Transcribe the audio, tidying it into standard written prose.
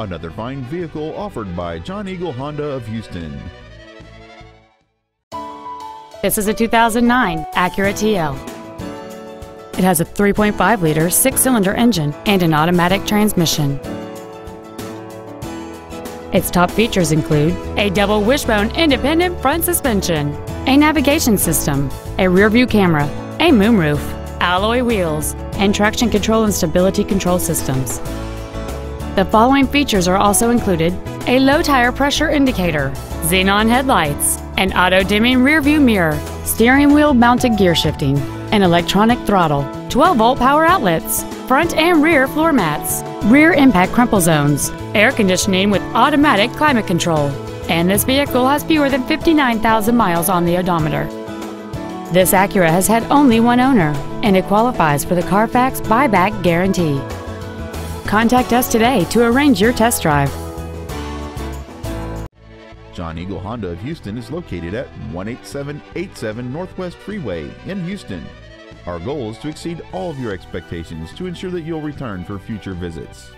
Another fine vehicle offered by John Eagle Honda of Houston. This is a 2009 Acura TL. It has a 3.5-liter 6-cylinder engine and an automatic transmission. Its top features include a double wishbone independent front suspension, a navigation system, a rear-view camera, a moonroof, alloy wheels, and traction control and stability control systems. The following features are also included: a low tire pressure indicator, xenon headlights, an auto-dimming rear-view mirror, steering wheel mounted gear shifting, an electronic throttle, 12-volt power outlets, front and rear floor mats, rear impact crumple zones, air conditioning with automatic climate control, and this vehicle has fewer than 59,000 miles on the odometer. This Acura has had only one owner, and it qualifies for the Carfax buyback guarantee. Contact us today to arrange your test drive. John Eagle Honda of Houston is located at 18787 Northwest Freeway in Houston. Our goal is to exceed all of your expectations to ensure that you'll return for future visits.